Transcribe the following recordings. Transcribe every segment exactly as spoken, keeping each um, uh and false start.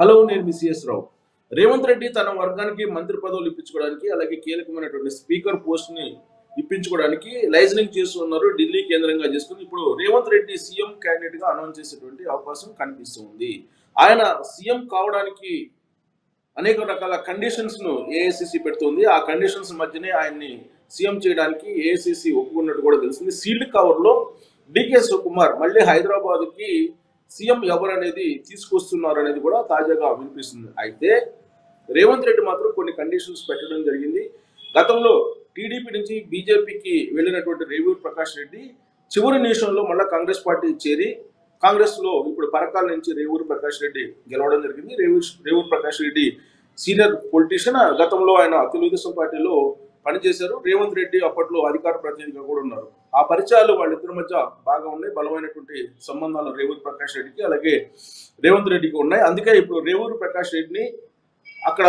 Hello, నేను మీ CS Rao. Revanth Reddy తన వర్గానికి మంత్రి పదవులు ఇప్పించుకోవడానికి, అలాగే కీలకమైనటువంటి స్పీకర్ పోస్ట్ని ఇప్పించుకోవడానికి లైజనింగ్ చేస్తున్నారు ఢిల్లీ కేంద్రంగా చేసుకుని. ఇప్పుడు రేవంత్ రెడ్డి సీఎం క్యాండిడేట్ గా అనౌన్స్ చేసేటువంటి అవకాశం కనిపిస్తుంది. ఆయన సీఎం కావడానికి అనేక రకాల కండిషన్స్ ను ఏఐసిసి పెడుతుంది. ఆ కండిషన్స్ మధ్యనే ఆయన్ని సీఎం చేయడానికి ఏఐసిసి ఒప్పుకున్నట్టు కూడా తెలిసింది. సీల్డ్ కవర్ లో డికే శివకుమార్ మళ్ళీ హైదరాబాద్ కి సీఎం ఎవరు అనేది తీసుకొస్తున్నారు అనేది కూడా తాజాగా వినిపిస్తుంది. అయితే రేవంత్ రెడ్డి మాత్రం కొన్ని కండిషన్స్ పెట్టడం జరిగింది. గతంలో టీడీపీ నుంచి బీజేపీకి వెళ్ళినటువంటి రేవూరు ప్రకాష్ రెడ్డి చివరి నిమిషంలో మళ్ళీ కాంగ్రెస్ పార్టీ చేరి కాంగ్రెస్ లో ఇప్పుడు పరకాల నుంచి రేవూరు ప్రకాష్ రెడ్డి గెలవడం జరిగింది. Revuri Revuri Prakash Reddy senior politician. గతంలో ఆయన తెలుగుదేశం పార్టీలో పనిచేశారు. రేవంత్ రెడ్డి అప్పట్లో అధికార ప్రతినిధిగా కూడా ఉన్నారు. ఆ పరిచయాలు వాళ్ళిద్దరి మధ్య బాగా ఉన్నాయి. బలమైనటువంటి సంబంధాలు రేవూరు ప్రకాష్ రెడ్డికి అలాగే రేవంత్ రెడ్డికి ఉన్నాయి. అందుకే ఇప్పుడు రేవూరు ప్రకాష్ రెడ్డిని అక్కడ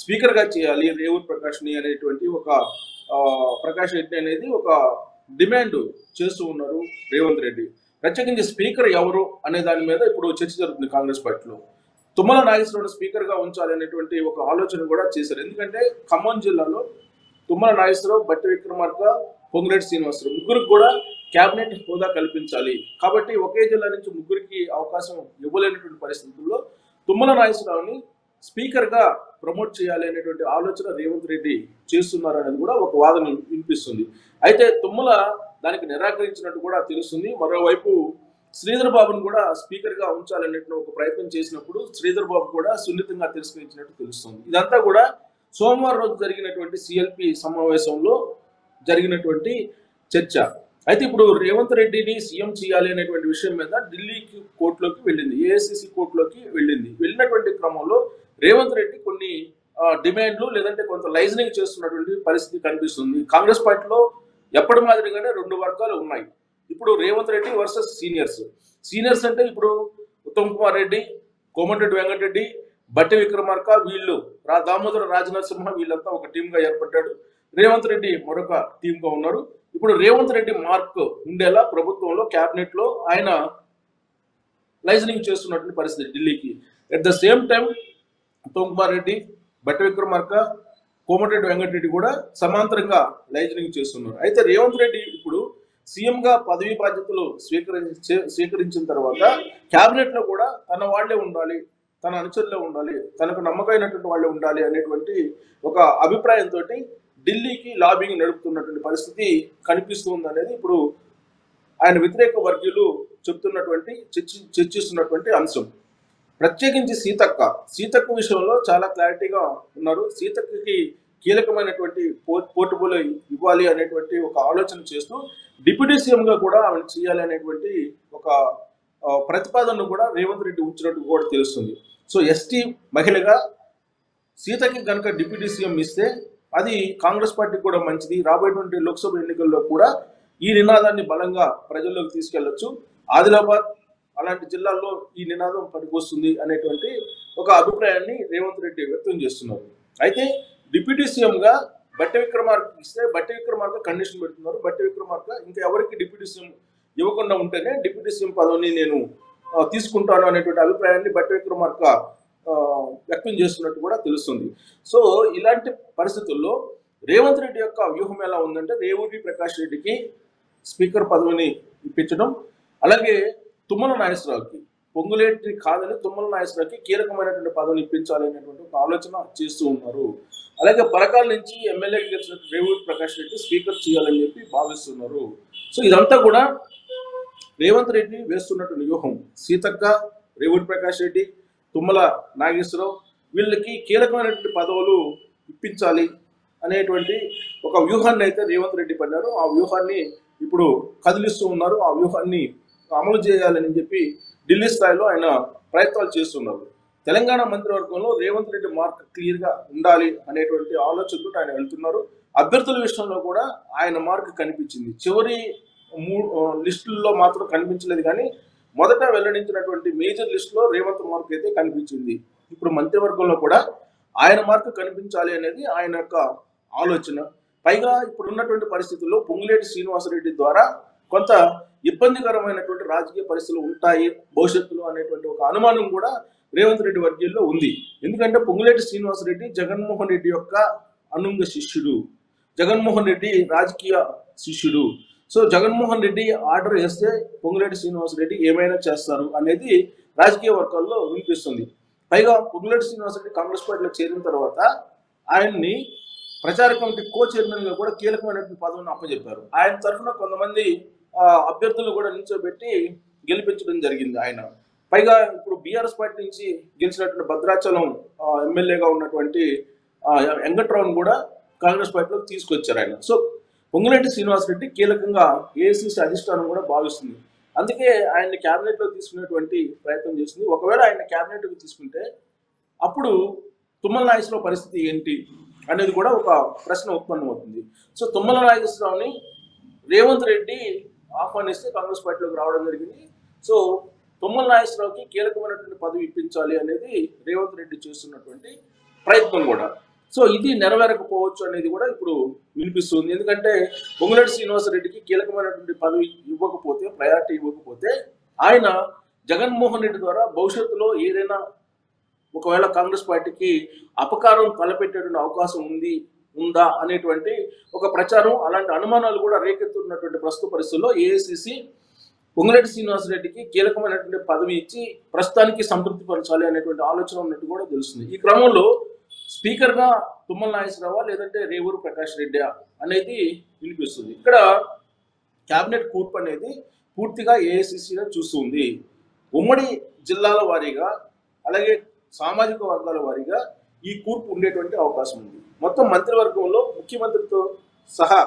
స్పీకర్గా చేయాలి రేవూరు ప్రకాష్ని అనేటువంటి ఒక ప్రకాష్ రెడ్డి అనేది ఒక డిమాండ్ చేస్తూ ఉన్నారు రేవంత్ రెడ్డి. ప్రత్యేకించి స్పీకర్ ఎవరు అనే దాని మీద ఇప్పుడు చర్చ జరుగుతుంది కాంగ్రెస్ పార్టీలో. తుమ్మల నాగేశ్వరరావు స్పీకర్గా ఉంచాలి అనేటువంటి ఒక ఆలోచన కూడా చేశారు. ఎందుకంటే ఖమ్మం జిల్లాలో తుమ్మల నాగేశ్వరరావు, బట్టి విక్రమార్క, పొంగులేటి శ్రీనివాసరావు ముగ్గురు కూడా కేబినెట్ హోదా కల్పించాలి. కాబట్టి ఒకే జిల్లా నుంచి ముగ్గురికి అవకాశం ఇవ్వలేనటువంటి పరిస్థితుల్లో తుమ్మల నాగేశ్వరరావుని స్పీకర్గా ప్రమోట్ చేయాలి అనేటువంటి ఆలోచన రేవంత్ రెడ్డి చేస్తున్నారు అనేది కూడా ఒక వాదన వినిపిస్తుంది. అయితే తుమ్మల దానికి నిరాకరించినట్టు కూడా తెలుస్తుంది. మరోవైపు శ్రీధర్ బాబును కూడా స్పీకర్గా ఉంచాలనేటువంటి ఒక ప్రయత్నం చేసినప్పుడు శ్రీధర్ బాబు కూడా సున్నితంగా తిరస్కరించినట్టు తెలుస్తుంది. ఇదంతా కూడా సోమవారం రోజు జరిగినటువంటి సిఎల్పి సమావేశంలో జరిగినటువంటి చర్చ. అయితే ఇప్పుడు రేవంత్ రెడ్డిని సీఎం చేయాలి అనేటువంటి విషయం మీద ఢిల్లీకి కోర్టులోకి వెళ్ళింది, ఏఐసిసి కోర్టులోకి వెళ్ళింది. వెళ్ళినటువంటి క్రమంలో రేవంత్ రెడ్డి కొన్ని డిమాండ్లు లేదంటే కొంత లైజనింగ్ చేస్తున్నటువంటి పరిస్థితి కనిపిస్తుంది. కాంగ్రెస్ పార్టీలో ఎప్పటి మాదిరిగానే రెండు వర్గాలు ఉన్నాయి. ఇప్పుడు Revanth Reddy versus seniors. Seniors అంటే ఇప్పుడు ఉత్తమ్ కుమార్ రెడ్డి, కోమటిరెడ్డి వెంకటరెడ్డి, బట్టి విక్రమార్క, వీళ్ళు రా దామోదర రాజనరసింహ వీళ్ళంతా ఒక టీంగా ఏర్పడ్డాడు. రేవంత్ రెడ్డి మరొక టీంగా ఉన్నారు. ఇప్పుడు రేవంత్ రెడ్డి మార్క్ ఉండేలా ప్రభుత్వంలో క్యాబినెట్ లో ఆయన లైజనింగ్ చేస్తున్నటువంటి పరిస్థితి ఢిల్లీకి. At the same time Uttam Kumar Reddy, Bhatti Vikramarka, Komatireddy Venkatareddy కూడా సమాంతరంగా లైజనింగ్ చేస్తున్నారు. అయితే రేవంత్ రెడ్డి ఇప్పుడు సీఎంగా పదవీ బాధ్యతలు స్వీకరించే స్వీకరించిన తర్వాత క్యాబినెట్ లో కూడా తన వాళ్లే ఉండాలి, తన అనుచరులే ఉండాలి, తనకు నమ్మకమైనటువంటి వాళ్ళే ఉండాలి అనేటువంటి ఒక అభిప్రాయంతో ఢిల్లీకి లాబింగ్ నడుపుతున్నటువంటి పరిస్థితి కనిపిస్తుంది అనేది ఇప్పుడు ఆయన వ్యతిరేక వర్గీయులు చెప్తున్నటువంటి చర్చి చర్చిస్తున్నటువంటి అంశం. ప్రత్యేకించి సీతక్క సీతక్క విషయంలో చాలా క్లారిటీగా ఉన్నారు. సీతక్కకి కీలకమైనటువంటి పోర్ట్ఫోలియో ఇవ్వాలి అనేటువంటి ఒక ఆలోచన చేస్తూ డిప్యూటీ సీఎంగా కూడా ఆమె చేయాలి అనేటువంటి ఒక ప్రతిపాదనను కూడా రేవంత్ రెడ్డి ఉంచినట్టు కూడా తెలుస్తుంది. సో ఎస్టీ మహిళగా సీతకి కనుక డిప్యూటీ సీఎం ఇస్తే అది కాంగ్రెస్ పార్టీకి కూడా మంచిది. రాబోయేటువంటి లోక్సభ ఎన్నికల్లో కూడా ఈ నినాదాన్ని బలంగా ప్రజల్లోకి తీసుకెళ్లొచ్చు. ఆదిలాబాద్ అలాంటి జిల్లాల్లో ఈ నినాదం పనికొస్తుంది అనేటువంటి ఒక అభిప్రాయాన్ని రేవంత్ రెడ్డి వ్యక్తం చేస్తున్నారు. అయితే డిప్యూటీ సీఎంగా బట్టి విక్రమార్క ఇస్తే బట్టి విక్రమార్క కండిషన్ పెడుతున్నారు. బట్టి విక్రమార్క ఇంకా ఎవరికి డిప్యూటీ సీఎం ఇవ్వకుండా ఉంటేనే డిప్యూటీ సీఎం పదవిని నేను తీసుకుంటాను అనేటువంటి అభిప్రాయాన్ని బట్టి విక్రమార్క వ్యక్తం చేస్తున్నట్టు కూడా తెలుస్తుంది. సో ఇలాంటి పరిస్థితుల్లో రేవంత్ రెడ్డి యొక్క వ్యూహం ఎలా ఉందంటే రేవూరి ప్రకాష్ రెడ్డికి స్పీకర్ పదవిని ఇప్పించడం, అలాగే తుమ్మల నాగేశ్వరరావుకి పొంగులేటి కాదని తుమ్మల నాగేశ్వరరావుకి కీలకమైనటువంటి పదవిని ఇప్పించాలి అనేటువంటి ఒక ఆలోచన చేస్తూ ఉన్నారు. అలాగే పరకాల నుంచి ఎమ్మెల్యేకి గెలిచిన రేవూరి ప్రకాష్ రెడ్డి స్పీకర్ చేయాలని చెప్పి భావిస్తున్నారు. సో ఇదంతా కూడా రేవంత్ రెడ్డి వేస్తున్నటువంటి వ్యూహం. సీతక్క, రేవూరి ప్రకాష్ రెడ్డి, తుమ్మల నాగేశ్వరరావు వీళ్ళకి కీలకమైనటువంటి పదవులు ఇప్పించాలి అనేటువంటి ఒక వ్యూహాన్ని అయితే రేవంత్ రెడ్డి పన్నారు. ఆ వ్యూహాన్ని ఇప్పుడు కదిలిస్తూ ఉన్నారు. ఆ వ్యూహాన్ని అమలు చేయాలని చెప్పి ఢిల్లీ స్థాయిలో ఆయన ప్రయత్నాలు చేస్తున్నారు. తెలంగాణ మంత్రివర్గంలో రేవంత్ రెడ్డి మార్క్ క్లియర్గా ఉండాలి అనేటువంటి ఆలోచనతో ఆయన వెళ్తున్నారు. అభ్యర్థుల విషయంలో కూడా ఆయన మార్క్ కనిపించింది. చివరి మూడు లిస్టుల్లో మాత్రం కనిపించలేదు, కానీ మొదట వెల్లడించినటువంటి మేజర్ లిస్టులో రేవంత్ మార్క్ అయితే కనిపించింది. ఇప్పుడు మంత్రివర్గంలో కూడా ఆయన మార్క్ కనిపించాలి అనేది ఆయన యొక్క ఆలోచన. పైగా ఇప్పుడున్నటువంటి పరిస్థితుల్లో పొంగులేటి శ్రీనివాసరెడ్డి ద్వారా కొంత ఇబ్బందికరమైనటువంటి రాజకీయ పరిస్థితులు ఉంటాయి భవిష్యత్తులో అనేటువంటి ఒక అనుమానం కూడా Revanth Reddy Vargillo undi. Endukante Ponguleti Srinivas Reddy Jagan Mohan Reddy yokka anunga shishyu. Jagan Mohan Reddy Rajkiya shishyu. So Jagan Mohan Reddy order chesthe Ponguleti Srinivas Reddy emaina chestaru anedi Rajkiya vargallo vinipistundi. Paiga Ponguleti Srinivas Reddy Congress party lo cherin tarvata ayyanni ప్రచార committee co chairman గా కూడా కీలకమైనటువంటి పదవిని అప్పచెప్పారు. ఆయన తరఫున కొంతమంది అభ్యర్థులు కూడా నిల్చోబెట్టి గెలిపించడం జరిగింది. ఆయన పైగా ఇప్పుడు బీఆర్ఎస్ పార్టీ నుంచి గెలిచినటువంటి భద్రాచలం ఎమ్మెల్యేగా ఉన్నటువంటి వెంకట్రావును కూడా కాంగ్రెస్ పార్టీలోకి తీసుకొచ్చారు ఆయన. సో పొంగులేటి శ్రీనివాసరెడ్డి కీలకంగా ఏఐసీసీ అధిష్టానం కూడా భావిస్తుంది. అందుకే ఆయన్ని క్యాబినెట్లో తీసుకునేటువంటి ప్రయత్నం చేసింది. ఒకవేళ ఆయన క్యాబినెట్కి తీసుకుంటే అప్పుడు తుమ్మల నాగేశ్వరరావు పరిస్థితి ఏంటి అనేది కూడా ఒక ప్రశ్న ఉత్పన్నమవుతుంది. సో తుమ్మల నాగేశ్వరరావుని రేవంత్ రెడ్డి ఆహ్వానిస్తే కాంగ్రెస్ పార్టీలోకి రావడం జరిగింది. సో తుమ్మల నాగేశ్వరరావుకి కీలకమైనటువంటి పదవి ఇప్పించాలి అనేది రేవంత్ రెడ్డి చేస్తున్నటువంటి ప్రయత్నం కూడా. సో ఇది నెరవేరకపోవచ్చు అనేది కూడా ఇప్పుడు వినిపిస్తుంది. ఎందుకంటే పొంగులేటి శ్రీనివాసరెడ్డికి కీలకమైనటువంటి పదవి ఇవ్వకపోతే, ప్రయారిటీ ఇవ్వకపోతే, ఆయన జగన్మోహన్ రెడ్డి ద్వారా భవిష్యత్తులో ఏదైనా ఒకవేళ కాంగ్రెస్ పార్టీకి అపకారం తలపెట్టేటువంటి అవకాశం ఉంది ఉందా అనేటువంటి ఒక ప్రచారం, అలాంటి అనుమానాలు కూడా రేకెత్తున్నటువంటి ప్రస్తుత పరిస్థితుల్లో ఏఐసిసి పొంగులేటి శ్రీనివాసరెడ్డికి కీలకమైనటువంటి పదవి ఇచ్చి ప్రస్తుతానికి సంతృప్తి పరచాలి అనేటువంటి ఆలోచన ఉన్నట్టు కూడా తెలుస్తుంది. ఈ క్రమంలో స్పీకర్గా తుమ్మల నాగేశ్వరరావా లేదంటే రేవూరు ప్రకాష్ రెడ్డి అనేది వినిపిస్తుంది. ఇక్కడ క్యాబినెట్ కూర్పు అనేది పూర్తిగా ఏఐసిసిగా చూస్తుంది. ఉమ్మడి జిల్లాల వారీగా అలాగే సామాజిక వర్గాల వారీగా ఈ కూర్పు ఉండేటువంటి అవకాశం ఉంది. మొత్తం మంత్రివర్గంలో ముఖ్యమంత్రితో సహా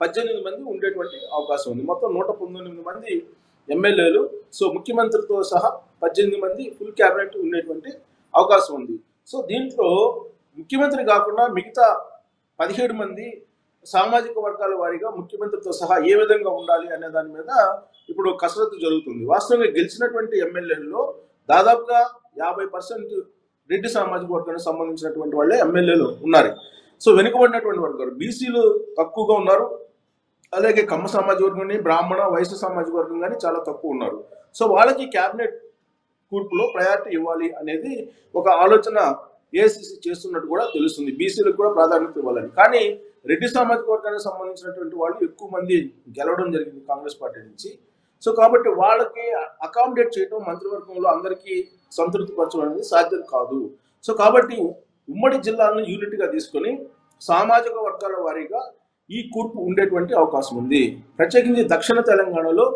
పద్దెనిమిది మంది ఉండేటువంటి అవకాశం ఉంది. మొత్తం నూట పంతొమ్మిది మంది ఎమ్మెల్యేలు, సో ముఖ్యమంత్రితో సహా పద్దెనిమిది మంది ఫుల్ క్యాబినెట్ ఉండేటువంటి అవకాశం ఉంది. సో దీంట్లో ముఖ్యమంత్రి కాకుండా మిగతా పదిహేడు మంది సామాజిక వర్గాల వారీగా ముఖ్యమంత్రితో సహా ఏ విధంగా ఉండాలి అనే దాని మీద ఇప్పుడు కసరత్తు జరుగుతుంది. వాస్తవంగా గెలిచినటువంటి ఎమ్మెల్యేల్లో దాదాపుగా యాభై పర్సెంట్ రెడ్డి సామాజిక వర్గానికి సంబంధించినటువంటి వాళ్ళే ఎమ్మెల్యేలు ఉన్నారు. సో వెనుకబడినటువంటి వర్గాలు బీసీలు తక్కువగా ఉన్నారు. అలాగే కమ్మ సామాజిక వర్గం, బ్రాహ్మణ వైశ్య సామాజిక వర్గం కానీ చాలా తక్కువ ఉన్నారు. సో వాళ్ళకి క్యాబినెట్ కూర్పులో ప్రయారిటీ ఇవ్వాలి అనేది ఒక ఆలోచన ఏఐసీసీ చేస్తున్నట్టు కూడా తెలుస్తుంది. బీసీలకు కూడా ప్రాధాన్యత ఇవ్వాలని. కానీ రెడ్డి సామాజిక వర్గానికి సంబంధించినటువంటి వాళ్ళు ఎక్కువ మంది గెలవడం జరిగింది కాంగ్రెస్ పార్టీ నుంచి. సో కాబట్టి వాళ్ళకి అకామిడేట్ చేయడం మంత్రివర్గంలో అందరికీ సంతృప్తి పరచడం అనేది సాధ్యం కాదు. సో కాబట్టి ఉమ్మడి జిల్లాలను యూనిట్గా తీసుకొని సామాజిక వర్గాల వారీగా ఈ కూర్పు ఉండేటువంటి అవకాశం ఉంది. ప్రత్యేకించి దక్షిణ తెలంగాణలో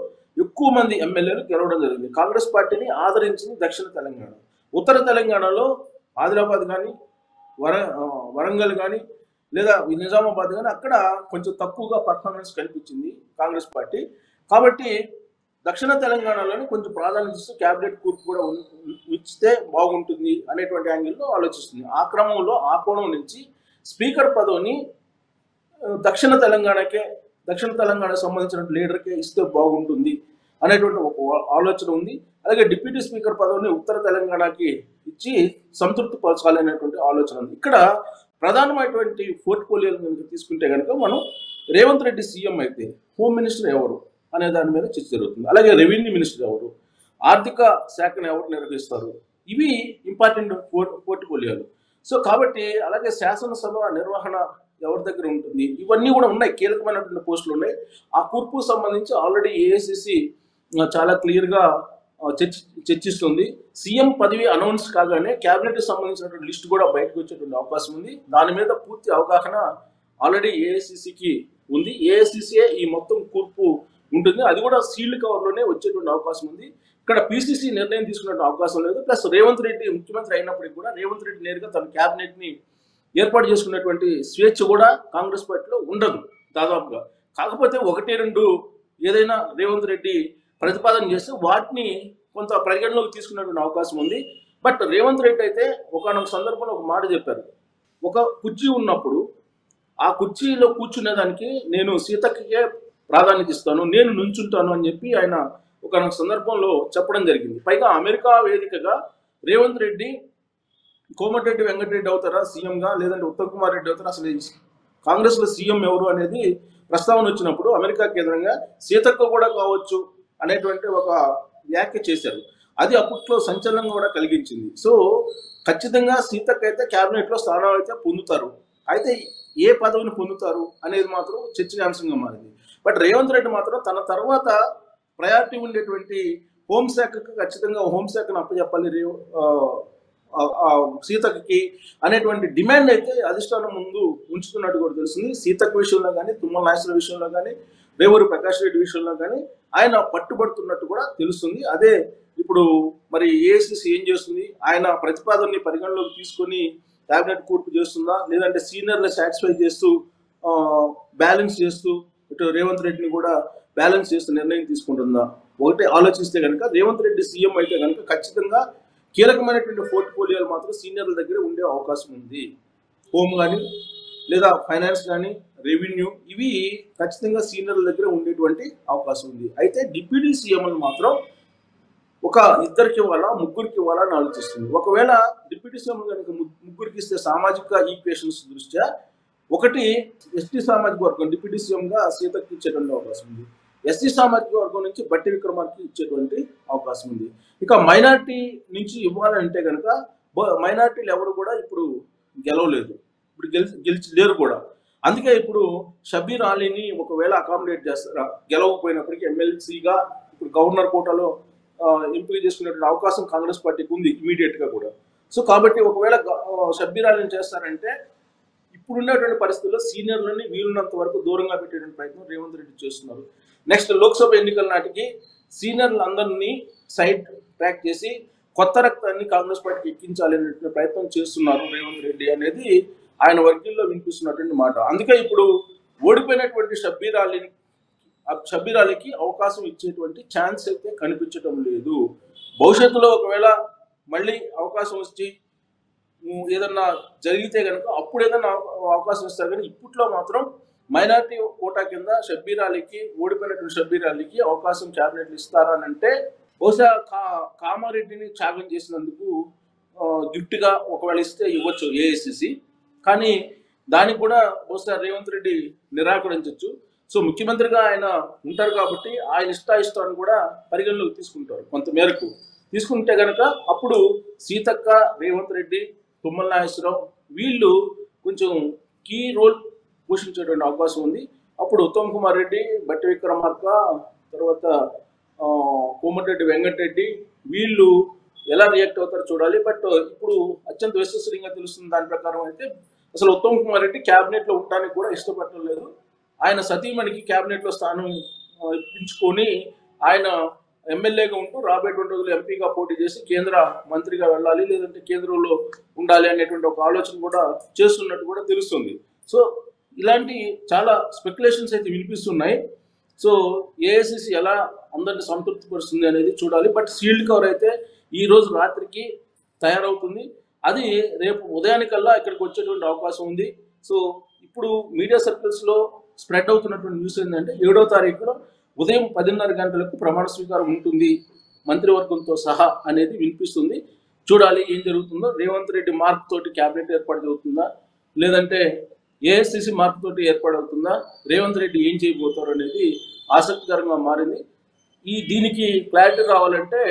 ఎక్కువ మంది ఎమ్మెల్యేలు గెలవడం జరిగింది. కాంగ్రెస్ పార్టీని ఆదరించింది దక్షిణ తెలంగాణ. ఉత్తర తెలంగాణలో ఆదిలాబాద్ కానీ వర వరంగల్ కానీ లేదా నిజామాబాద్ కానీ అక్కడ కొంచెం తక్కువగా పర్ఫార్మెన్స్ కనిపించింది కాంగ్రెస్ పార్టీ. కాబట్టి దక్షిణ తెలంగాణలోని కొంచెం ప్రాధాన్యత ఇస్తూ క్యాబినెట్ కూర్పు కూడా ఇస్తే బాగుంటుంది అనేటువంటి యాంగిల్లో ఆలోచిస్తుంది. ఆ క్రమంలో ఆ కోణం నుంచి స్పీకర్ పదవిని దక్షిణ తెలంగాణకే, దక్షిణ తెలంగాణకు సంబంధించిన లీడర్కే ఇస్తే బాగుంటుంది అనేటువంటి ఒక ఆలోచన ఉంది. అలాగే డిప్యూటీ స్పీకర్ పదవిని ఉత్తర తెలంగాణకి ఇచ్చి సంతృప్తి పరచాలి అనేటువంటి ఆలోచన ఉంది. ఇక్కడ ప్రధానమైనటువంటి పోర్ట్ఫోలియోలు కనుక తీసుకుంటే కనుక మనం రేవంత్ రెడ్డి సీఎం అయితే హోమ్ మినిస్టర్ ఎవరు అనే దాని మీద చర్చ జరుగుతుంది. అలాగే రెవెన్యూ మినిస్టర్ ఎవరు, ఆర్థిక శాఖను ఎవరు నిర్వహిస్తారు, ఇవి ఇంపార్టెంట్ పోర్ట్ఫోలియోలు. సో కాబట్టి అలాగే శాసనసభ నిర్వహణ ఎవరి దగ్గర ఉంటుంది, ఇవన్నీ కూడా ఉన్నాయి, కీలకమైనటువంటి పోస్టులు ఉన్నాయి. ఆ కూర్పుకు సంబంధించి ఆల్రెడీ ఏఐసిసి చాలా క్లియర్గా చర్చి చర్చిస్తుంది. సీఎం పదవి అనౌన్స్ కాగానే క్యాబినెట్కి సంబంధించినటువంటి లిస్ట్ కూడా బయటకు వచ్చేటువంటి అవకాశం ఉంది. దాని మీద పూర్తి అవగాహన ఆల్రెడీ ఏఐసిసికి ఉంది. ఏఐసిసియే ఈ మొత్తం కూర్పు ఉంటుంది. అది కూడా సీల్డ్ కవర్లోనే వచ్చేటువంటి అవకాశం ఉంది. ఇక్కడ పీసీసీ నిర్ణయం తీసుకునే అవకాశం లేదు. ప్లస్ రేవంత్ రెడ్డి ముఖ్యమంత్రి అయినప్పటికీ కూడా రేవంత్ రెడ్డి నేరుగా తన క్యాబినెట్ని ఏర్పాటు చేసుకున్నటువంటి స్వేచ్ఛ కూడా కాంగ్రెస్ పార్టీలో ఉండదు దాదాపుగా. కాకపోతే ఒకటి రెండు ఏదైనా రేవంత్ రెడ్డి ప్రతిపాదన చేస్తే వాటిని కొంత పరిగణలోకి తీసుకునేటువంటి అవకాశం ఉంది. బట్ రేవంత్ రెడ్డి అయితే ఒకనొక సందర్భంలో ఒక మాట చెప్పారు. ఒక కుర్చీ ఉన్నప్పుడు ఆ కుర్చీలో కూర్చునేదానికి నేను సీతకే ప్రాధాన్యత ఇస్తాను, నేను నుంచుంటాను అని చెప్పి ఆయన ఒక సందర్భంలో చెప్పడం జరిగింది. పైగా అమెరికా వేదికగా రేవంత్ రెడ్డి కోమటిరెడ్డి వెంకటరెడ్డి అవుతారా సీఎంగా లేదంటే ఉత్తమ్ కుమార్ రెడ్డి అవుతారా, అసలు కాంగ్రెస్లో సీఎం ఎవరు అనేది ప్రస్తావన వచ్చినప్పుడు అమెరికా కేంద్రంగా సీతక్క కూడా కావచ్చు అనేటువంటి ఒక వ్యాఖ్య చేశారు. అది అప్పట్లో సంచలనంగా కూడా కలిగించింది. సో ఖచ్చితంగా సీతకైతే క్యాబినెట్లో స్థానాలు అయితే పొందుతారు. అయితే ఏ పదవిని పొందుతారు అనేది మాత్రం చర్చనీయాంశంగా మారింది. బట్ రేవంత్ రెడ్డి మాత్రం తన తర్వాత ప్రయారిటీ ఉండేటువంటి హోంశాఖకు ఖచ్చితంగా హోంశాఖను అప్పచెప్పాలి రే సీతకి అనేటువంటి డిమాండ్ అయితే అధిష్టానం ముందు ఉంచుతున్నట్టు కూడా తెలుస్తుంది. సీతకు విషయంలో కానీ, తుమ్మల నాగేశ్వర విషయంలో కానీ, రేవూరి ప్రకాష్ రెడ్డి విషయంలో కానీ ఆయన పట్టుబడుతున్నట్టు కూడా తెలుస్తుంది. అదే ఇప్పుడు మరి ఏఐసీసీ ఏం చేస్తుంది, ఆయన ప్రతిపాదనని పరిగణలోకి తీసుకొని క్యాబినెట్ కూర్పు చేస్తుందా, లేదంటే సీనియర్ని సాటిస్ఫై చేస్తూ బ్యాలెన్స్ చేస్తూ ఇటు రేవంత్ రెడ్డిని కూడా బ్యాలెన్స్ చేస్తూ నిర్ణయం తీసుకుంటుందా? ఒకటి ఆలోచిస్తే కనుక రేవంత్ రెడ్డి సీఎం అయితే కనుక ఖచ్చితంగా కీలకమైనటువంటి పోర్ట్ఫోలియోలు మాత్రం సీనియర్ల దగ్గర ఉండే అవకాశం ఉంది. హోమ్ కానీ, లేదా ఫైనాన్స్ కానీ, రెవెన్యూ, ఇవి ఖచ్చితంగా సీనియర్ల దగ్గర ఉండేటువంటి అవకాశం ఉంది. అయితే డిప్యూటీ సీఎంలు మాత్రం ఒక ఇద్దరికి ఇవ్వాలా, ముగ్గురికి ఇవ్వాలా అని ఆలోచిస్తుంది. ఒకవేళ డిప్యూటీ సీఎం కనుక ముగ్గురికి ఇస్తే సామాజిక ఈక్వేషన్స్ దృష్ట్యా ఒకటి ఎస్టీ సామాజిక వర్గం డిప్యూటీ సీఎంగా సీతకి ఇచ్చేటువంటి అవకాశం ఉంది. ఎస్సీ సామాజిక వర్గం నుంచి బట్టి విక్రమార్కి ఇచ్చేటువంటి అవకాశం ఉంది. ఇక మైనార్టీ నుంచి ఇవ్వాలంటే కనుక మైనార్టీలు ఎవరు కూడా ఇప్పుడు గెలవలేదు, ఇప్పుడు గెలిచి గెలిచి లేరు కూడా. అందుకే ఇప్పుడు షబీర్ అలీని ఒకవేళ అకామిడేట్ చేస్తారు, గెలవకపోయినప్పటికీ ఎమ్మెల్సీగా ఇప్పుడు గవర్నర్ కోటాలో ఎంపిక చేసుకునేటువంటి అవకాశం కాంగ్రెస్ పార్టీకి ఉంది ఇమీడియట్గా కూడా. సో కాబట్టి ఒకవేళ షబీర్ అలీని చేస్తారంటే ఇప్పుడున్నటువంటి పరిస్థితుల్లో సీనియర్లని వీలున్నంత వరకు దూరంగా పెట్టేటువంటి ప్రయత్నం రేవంత్ రెడ్డి చేస్తున్నారు. నెక్స్ట్ లోక్సభ ఎన్నికల నాటికి సీనియర్లు అందరినీ సైడ్ ట్రాక్ చేసి కొత్త రక్తాన్ని కాంగ్రెస్ పార్టీకి ఎక్కించాలి అనేటువంటి ప్రయత్నం చేస్తున్నారు రేవంత్ రెడ్డి అనేది ఆయన వర్గంలో వినిపిస్తున్నటువంటి మాట. అందుకే ఇప్పుడు ఓడిపోయినటువంటి షబ్బీర్ అలీ షబ్బీర్ అలీకి అవకాశం ఇచ్చేటువంటి ఛాన్స్ అయితే కనిపించడం లేదు. భవిష్యత్తులో ఒకవేళ మళ్ళీ అవకాశం వచ్చి ఏదన్నా జరిగితే కనుక అప్పుడు ఏదన్నా అవకాశం ఇస్తారు. కానీ ఇప్పట్లో మాత్రం మైనార్టీ కోటా కింద షబ్బీర్ అలీకి, ఓడిపోయినటువంటి షబ్బీర్ అలీకి అవకాశం క్యాబినెట్లు ఇస్తారని అంటే బహుశా కా కామారెడ్డిని త్యాగం చేసినందుకు గిఫ్ట్గా ఒకవేళ ఇస్తే ఇవ్వచ్చు ఏఐసిసి. కానీ దానికి కూడా బహుశా రేవంత్ రెడ్డి నిరాకరించవచ్చు. సో ముఖ్యమంత్రిగా ఆయన ఉంటారు కాబట్టి ఆయన ఇష్టాయిష్టాన్ని కూడా పరిగణలోకి తీసుకుంటారు కొంతమేరకు. తీసుకుంటే కనుక అప్పుడు సీతక్క, రేవంత్ రెడ్డి, తుమ్మల నాగేశ్వరరావు వీళ్ళు కొంచెం కీ రోల్ పోషించేటువంటి అవకాశం ఉంది. అప్పుడు ఉత్తమ్ కుమార్ రెడ్డి, బట్టి విక్రమార్క, తర్వాత కోమటిరెడ్డి వెంకటరెడ్డి వీళ్ళు ఎలా రియాక్ట్ అవుతారో చూడాలి. బట్ ఇప్పుడు అత్యంత విశ్వసనీయంగా తెలుస్తుంది దాని ప్రకారం అయితే అసలు ఉత్తమ్ కుమార్ రెడ్డి క్యాబినెట్లో ఉండడానికి కూడా ఇష్టపడటం లేదు. ఆయన సతీమణికి క్యాబినెట్లో స్థానం ఇప్పించుకొని ఆయన ఎమ్మెల్యేగా ఉంటూ రాబోయేటువంటి రోజులు ఎంపీగా పోటీ చేసి కేంద్ర మంత్రిగా వెళ్ళాలి, లేదంటే కేంద్రంలో ఉండాలి అనేటువంటి ఒక ఆలోచన కూడా చేస్తున్నట్టు కూడా తెలుస్తుంది. సో ఇలాంటి చాలా స్పెక్యులేషన్స్ అయితే వినిపిస్తున్నాయి. సో ఏఐసిసి ఎలా అందరినీ సంతృప్తిపరుస్తుంది అనేది చూడాలి. బట్ షీల్డ్ కవర్ అయితే ఈ రోజు రాత్రికి తయారవుతుంది, అది రేపు ఉదయానికల్లా ఇక్కడికి వచ్చేటువంటి అవకాశం ఉంది. సో ఇప్పుడు మీడియా సర్కిల్స్లో స్ప్రెడ్ అవుతున్నటువంటి న్యూస్ ఏంటంటే ఏడో తారీఖులో ఉదయం పదిన్నర గంటలకు ప్రమాణ స్వీకారం ఉంటుంది మంత్రివర్గంతో సహా అనేది వినిపిస్తుంది. చూడాలి ఏం జరుగుతుందో. రేవంత్ రెడ్డి మార్క్ తోటి క్యాబినెట్ ఏర్పాటు అవుతుందా, లేదంటే ఏఐసిసి మార్క్ తోటి ఏర్పాటు అవుతుందా, రేవంత్ రెడ్డి ఏం చేయబోతారు అనేది ఆసక్తికరంగా మారింది. ఈ దీనికి క్లారిటీ రావాలంటే